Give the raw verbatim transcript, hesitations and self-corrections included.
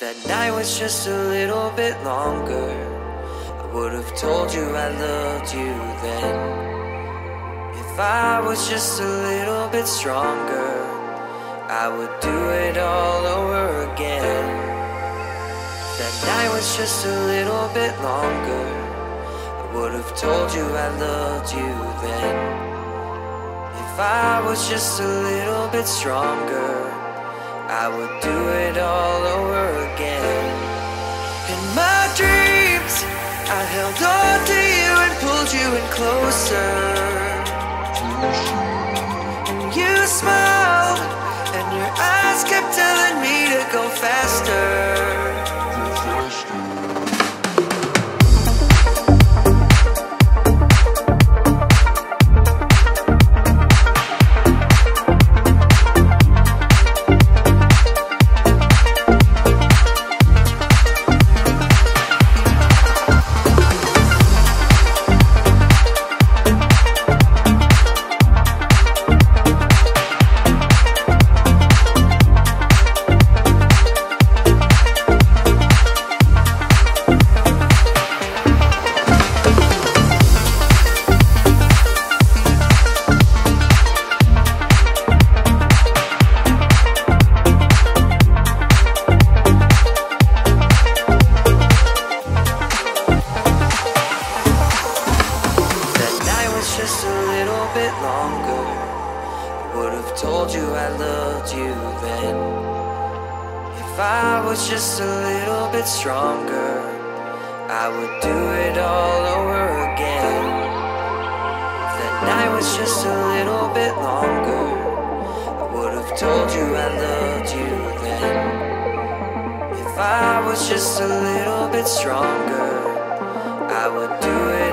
That night was just a little bit longer. I would have told you I loved you then. If I was just a little bit stronger, I would do it all over again. That night was just a little bit longer. I would have told you I loved you then. If I was just a little bit stronger, I would do it all over again. In my dreams, I held on to you and pulled you in closer. And you smiled, and your eyes kept telling me to go faster. Just a little bit stronger, I would do it.